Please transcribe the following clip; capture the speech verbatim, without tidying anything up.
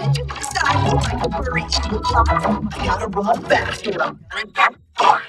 Did you decide you like a furry eating clown? I gotta run faster. I'm gonna get far.